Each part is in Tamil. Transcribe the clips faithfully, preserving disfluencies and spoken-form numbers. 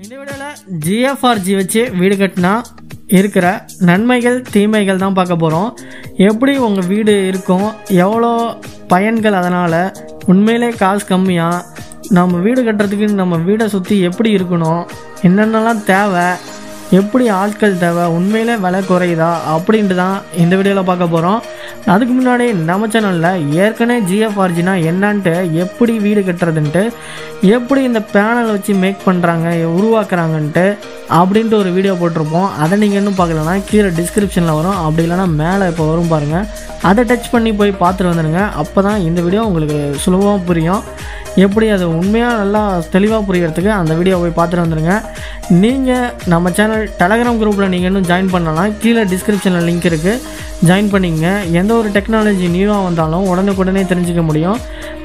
இந்த வீடியோல ஜி எஃப் ஆர் ஜி வச்சு வீடு கட்டினா இருக்கிற நன்மைகள் தீமைகள் தான் பார்க்க போகிறோம். எப்படி உங்கள் வீடு இருக்கும், எவ்வளோ பயன்கள், அதனால் உண்மையிலே காசு கம்மியாக நம்ம வீடு கட்டுறதுக்கு நம்ம வீடை சுற்றி எப்படி இருக்கணும், என்னென்னலாம் தேவை, எப்படி ஆட்கள் தேவை, உண்மையிலே விலை குறையுதா அப்படின்ட்டு தான் இந்த வீடியோவில் பார்க்க போகிறோம். அதுக்கு முன்னாடி நம்ம சேனலில் ஏற்கனவே ஜி எஃப் ஆர் ஜினா என்னான்ட்டு, எப்படி வீடு கட்டுறதுன்ட்டு, எப்படி இந்த பேனல் வச்சு மேக் பண்ணுறாங்க உருவாக்குறாங்கன்ட்டு அப்படின்ட்டு ஒரு வீடியோ போட்டிருப்போம். அதை நீங்கள் இன்னும் பார்க்கலன்னா கீழே டிஸ்கிரிப்ஷனில் வரும், அப்படி இல்லைனா மேலே இப்போ வரும் பாருங்கள், அதை டச் பண்ணி போய் பார்த்துட்டு வந்துடுங்க. அப்போ தான் இந்த வீடியோ உங்களுக்கு சுலபமாக புரியும். எப்படி அது உண்மையாக நல்லா தெளிவாக புரியறதுக்கு அந்த வீடியோ போய் பார்த்துட்டு வந்துடுங்க. நீங்கள் நம்ம சேனல் டெலகிராம் குரூப்பில் நீங்கள் இன்னும் ஜாயின் பண்ணலாம், கீழே டிஸ்கிரிப்ஷனில் லிங்க் இருக்குது, ஜாயின் பண்ணிங்க. எந்த ஒரு டெக்னாலஜி நியூவாக வந்தாலும் உடனுக்குடனே தெரிஞ்சிக்க முடியும்.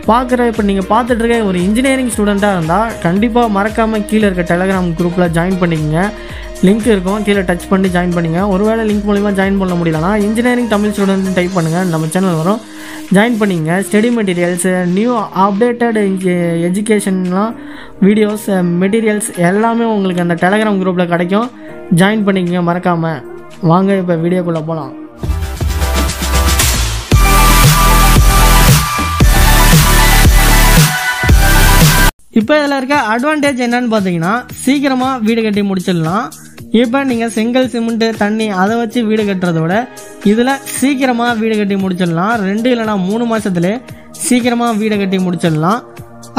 பார்க்குற இப்போ நீங்கள் பார்த்துட்ருக்க ஒரு இன்ஜினியரிங் ஸ்டூடெண்ட்டாக இருந்தால் கண்டிப்பாக மறக்காமல் கீழே இருக்க டெலகிராம் குரூப்பில் ஜாயின் பண்ணிக்கங்க. லிங்க் இருக்கும், கீழே டச் பண்ணி ஜாயின் பண்ணுங்கள். ஒருவேளை லிங்க் மூலிமா ஜாயின் பண்ண முடியலன்னா இன்ஜினியரிங் தமிழ் ஸ்டூடெண்ட்னு டைப் பண்ணுங்கள், நம்ம சேனல் வரும், ஜாயின் பண்ணிங்க. ஸ்டடி மெட்டீரியல்ஸு, நியூ அப்டேட்டட் எஜுகேஷன்லாம் வீடியோஸ் மெட்டீரியல்ஸ் எல்லாமே உங்களுக்கு அந்த டெலகிராம் குரூப்பில் கிடைக்கும், ஜாயின் பண்ணிக்கங்க மறக்காமல். வாங்க இப்போ வீடியோக்குள்ளே போகலாம். இப்போ இதில் இருக்க அட்வான்டேஜ் என்னன்னு பார்த்தீங்கன்னா, சீக்கிரமாக வீடு கட்டி முடிச்சிடலாம். இப்போ நீங்கள் செங்கல் சிமெண்ட்டு தண்ணி அதை வச்சு வீடு கட்டுறத விட இதில் சீக்கிரமாக வீடு கட்டி முடிச்சிடலாம். ரெண்டு இல்லைனா மூணு மாதத்துலேயே சீக்கிரமாக வீடு கட்டி முடிச்சிடலாம்.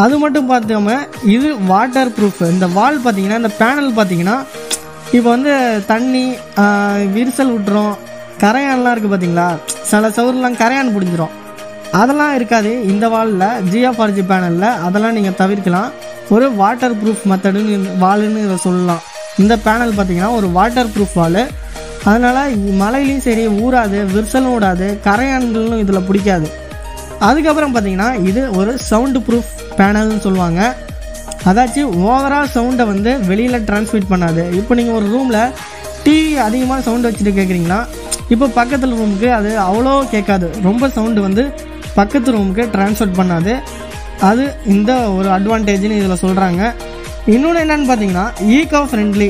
அது மட்டும் பார்த்தோம்னா இது வாட்டர் ப்ரூஃப். இந்த வால் பார்த்தீங்கன்னா, இந்த பேனல் பார்த்தீங்கன்னா, இப்போ வந்து தண்ணி விரிசல் விட்டுரும், கரையான்லாம் இருக்குது பார்த்தீங்களா, சில சவுர்லாம் கரையான் பிடிஞ்சிரும், அதெல்லாம் இருக்காது இந்த வாலில், ஜி எஃப் ஆர் ஜி பேனலில். அதெல்லாம் நீங்கள் தவிர்க்கலாம். ஒரு வாட்டர் ப்ரூஃப் மெத்தடுன்னு வாலுன்னு இதை சொல்லலாம். இந்த பேனல் பார்த்திங்கன்னா ஒரு வாட்டர் ப்ரூஃப் வாலு, அதனால் மலையிலையும் சரி ஊறாது, விரிசலும் விடாது, கரையான்களும் இதில் பிடிக்காது. அதுக்கப்புறம் பார்த்திங்கன்னா இது ஒரு சவுண்டு ப்ரூஃப் பேனல்னு சொல்லுவாங்க. அதாச்சும் ஓவரால் சவுண்டை வந்து வெளியில் டிரான்ஸ்மிட் பண்ணாது. இப்போ நீங்கள் ஒரு ரூமில் டிவி அதிகமாக சவுண்டு வச்சுட்டு கேட்குறீங்களா, இப்போ பக்கத்தில் ரூமுக்கு அது அவ்வளோ கேட்காது, ரொம்ப சவுண்டு வந்து பக்கத்து ரூமுக்கு டிரான்ஸ்ஃபர் பண்ணாது. அது இந்த ஒரு அட்வான்டேஜ்னு இதில் சொல்கிறாங்க. இன்னொன்று என்னென்னு பார்த்தீங்கன்னா ஈகோ ஃப்ரெண்ட்லி,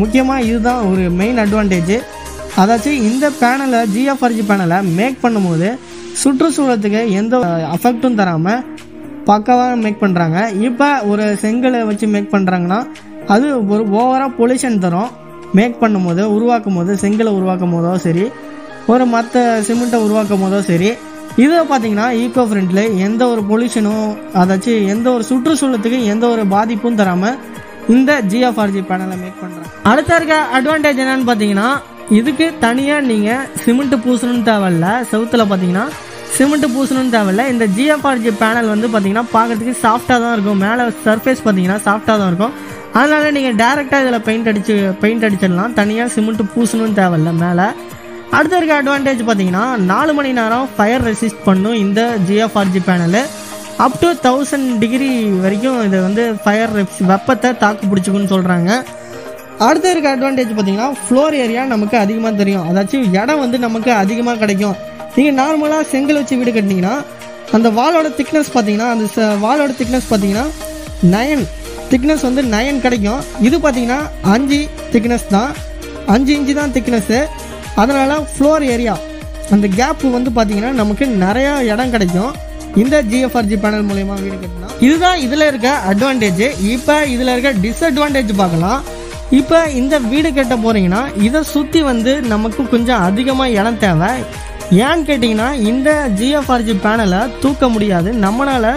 முக்கியமாக இதுதான் ஒரு மெயின் அட்வான்டேஜ். அதாச்சும் இந்த பேனலை ஜி எஃப் ஆர் ஜி பேனலை மேக் பண்ணும்போது சுற்றுச்சூழலுக்கு எந்த அஃபெக்டும் தராமல் பக்காவாக மேக் பண்ணுறாங்க. இப்போ ஒரு செங்கலை வச்சு மேக் பண்ணுறாங்கன்னா அது ஒரு ஓவராக பொல்யூஷன் தரும். மேக் பண்ணும் போது உருவாக்கும் போது, செங்கலை உருவாக்கும் போதோ சரி, ஒரு மற்ற சிமெண்ட்டை உருவாக்கும் போதோ சரி, இதை பார்த்தீங்கன்னா ஈகோ ஃப்ரெண்ட்லி, எந்த ஒரு பொல்யூஷனும் அதாச்சும் எந்த ஒரு சுற்றுச்சூழலுக்கு எந்த ஒரு பாதிப்பும் தராமல் இந்த ஜி எஃப் ஆர் ஜி பேனலை மேக் பண்ணுறாங்க. அடுத்த இருக்க அட்வான்டேஜ் என்னன்னு பார்த்தீங்கன்னா, இதுக்கு தனியாக நீங்கள் சிமெண்ட்டு பூசணும்னு தேவையில்ல, செவுத்தில் பார்த்தீங்கன்னா சிமெண்ட்டு பூசணும்னு தேவையில்ல. இந்த G F R G panel வந்து பார்த்தீங்கன்னா பார்க்குறதுக்கு சாஃப்டாக தான் இருக்கும், மேலே சர்ஃபேஸ் பார்த்தீங்கன்னா சாஃப்டாக தான் இருக்கும். அதனால் நீங்கள் டேரெக்டாக இதில் பெயிண்ட் அடிச்சு பெயிண்ட் அடிச்சிடலாம், தனியாக சிமெண்ட்டு பூசணும்னு தேவையில்ல மேலே. அடுத்த இருக்க அட்வான்டேஜ் பார்த்தீங்கன்னா நாலு மணி நேரம் ஃபயர் ரெசிஸ்ட் பண்ணும் இந்த G F R G panel. Up to thousand degree வரைக்கும் இது வந்து ஃபயர் வெப்பத்தை தாக்கு பிடிச்சிக்குன்னு சொல்கிறாங்க. அடுத்த இருக்க அட்வான்டேஜ் பார்த்தீங்கன்னா ஃப்ளோர் ஏரியா நமக்கு அதிகமாக தெரியும், அதாச்சும் இடம் வந்து நமக்கு அதிகமாக கிடைக்கும். நீங்கள் நார்மலாக செங்கல் வச்சு வீடு கட்டினீங்கன்னா அந்த வாலோட திக்னஸ் பார்த்தீங்கன்னா, அந்த வாலோட திக்னஸ் பார்த்தீங்கன்னா நயன் திக்னஸ் வந்து நயன் கிடைக்கும். இது பார்த்தீங்கன்னா அஞ்சு திக்னஸ் தான், அஞ்சு இன்ச்சு தான் திக்னஸ்ஸு. அதனால் ஃப்ளோர் ஏரியா அந்த கேப்பு வந்து பார்த்திங்கன்னா நமக்கு நிறையா இடம் கிடைக்கும் இந்த G F R G panel மூலயமா வீடு கட்டினா. இதுதான் இதில் இருக்க அட்வான்டேஜ். இப்போ இதில் இருக்க டிஸ்அட்வான்டேஜ் பார்க்கலாம். இப்போ இந்த வீடு கட்ட போகிறீங்கன்னா இதை சுற்றி வந்து நமக்கு கொஞ்சம் அதிகமாக இடம் தேவை. ஏன்னு கேட்டிங்கன்னா இந்த ஜி எஃப் ஆர் ஜி பேனலை தூக்க முடியாது, நம்மளால்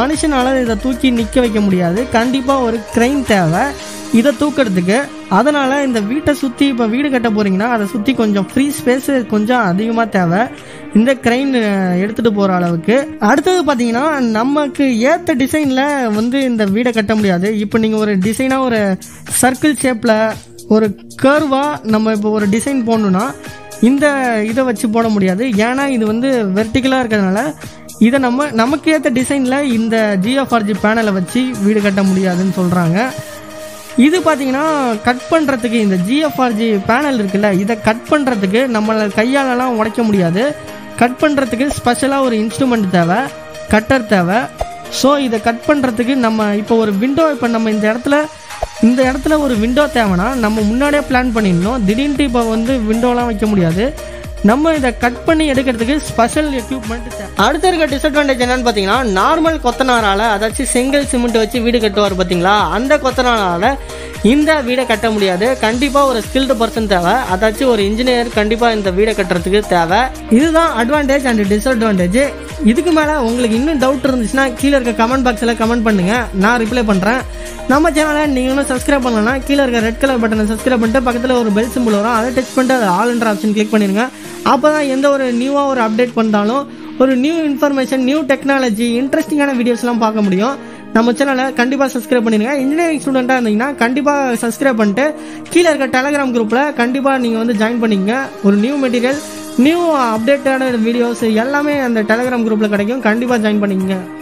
மனுஷனால் இதை தூக்கி நிற்க வைக்க முடியாது, கண்டிப்பாக ஒரு கிரெயின் தேவை இதை தூக்கிறதுக்கு. அதனால் இந்த வீட்டை சுற்றி இப்போ வீடு கட்ட போகிறீங்கன்னா அதை சுற்றி கொஞ்சம் ஃப்ரீ ஸ்பேஸு கொஞ்சம் அதிகமாக தேவை இந்த கிரெயின் எடுத்துகிட்டு போகிற அளவுக்கு. அடுத்தது பார்த்தீங்கன்னா நமக்கு ஏற்ற டிசைனில் வந்து இந்த வீடை கட்ட முடியாது. இப்போ நீங்கள் ஒரு டிசைனாக ஒரு சர்க்கிள் ஷேப்பில் ஒரு கர்வாக நம்ம இப்போ ஒரு டிசைன் போடணுன்னா இந்த இதை வச்சு போட முடியாது, ஏன்னா இது வந்து வெர்டிக்கலாக இருக்கிறதுனால இதை நம்ம நமக்கு ஏற்ற டிசைனில் இந்த ஜி எஃப் ஆர் ஜி பேனலை வச்சு வீடு கட்ட முடியாதுன்னு சொல்கிறாங்க. இது பார்த்தீங்கன்னா கட் பண்ணுறதுக்கு இந்த G F R G panel இருக்குல்ல, இதை கட் பண்ணுறதுக்கு நம்மளை கையாலலாம் உடைக்க முடியாது, கட் பண்ணுறதுக்கு ஸ்பெஷலாக ஒரு இன்ஸ்ட்ருமெண்ட் தேவை, கட்டர் தேவை. ஸோ இதை கட் பண்ணுறதுக்கு நம்ம இப்போ ஒரு விண்டோ, இப்போ நம்ம இந்த இடத்துல இந்த இடத்துல ஒரு விண்டோ தேவைனா நம்ம முன்னாடியே பிளான் பண்ணிடணும். திடீர்னு இப்போ வந்து விண்டோலாம் வைக்க முடியாது. நம்ம இதை கட் பண்ணி எடுக்கிறதுக்கு ஸ்பெஷல் எக்யூப்மெண்ட் தேவை. அடுத்த இருக்க டிஸ்அட்வான்டேஜ் என்னன்னு பார்த்தீங்கன்னா, நார்மல் கொத்தனாரால் அதாச்சும் செங்கல் சிமெண்ட் வச்சு வீடு கட்டுவார் பார்த்தீங்களா, அந்த கொத்தனாரால் இந்த வீடை கட்ட முடியாது. கண்டிப்பாக ஒரு ஸ்கில்டு பர்சன் தேவை, அதாச்சும் ஒரு இன்ஜினியர் கண்டிப்பாக இந்த வீடை கட்டுறதுக்கு தேவை. இதுதான் அட்வான்டேஜ் அண்ட் டிஸ்அட்வான்டேஜ். இதுக்கு மேலே உங்களுக்கு இன்னும் டவுட் இருந்துச்சுன்னா கீழே இருக்க கமெண்ட் பாக்ஸில் கமெண்ட் பண்ணுங்கள், நான் ரிப்ளை பண்ணுறேன். நம்ம சேனலை நீங்கள் இன்னும் சப்ஸ்கிரைப் பண்ணலன்னா கீழே இருக்க ரெட் கலர் பட்டனை சப்ஸ்கிரைப் பண்ணிட்டு பக்கத்தில் ஒரு பெல் சிம்பிள் வரும், அதை டச் பண்ணிட்டு அது ஆல் என்ற ஆப்ஷன் கிளிக் பண்ணிடுங்க. அப்போ தான் எந்த ஒரு நியூவாக ஒரு அப்டேட் பண்ணாலும் ஒரு நியூ இன்ஃபர்மேஷன், நியூ டெக்னாலஜி, இன்ட்ரெஸ்டிங்கான வீடியோஸ்லாம் பார்க்க முடியும். நம்ம சேனலை கண்டிப்பாக சப்ஸ்கிரைப் பண்ணிடுங்க. இன்ஜினியரிங் ஸ்டூடெண்ட்டாக இருந்தீங்கன்னா கண்டிப்பாக சப்ஸ்கிரைப் பண்ணிட்டு கீழே இருக்க டெலகிராம் குரூப்பில் கண்டிப்பாக நீங்கள் வந்து ஜாயின் பண்ணிக்கங்க. ஒரு நியூ மெட்டீரியல், நியூ அப்டேட்டடான வீடியோஸ் எல்லாமே அந்த டெலகிராம் குரூப்பில் கிடைக்கும், கண்டிப்பாக ஜாயின் பண்ணிக்கங்க.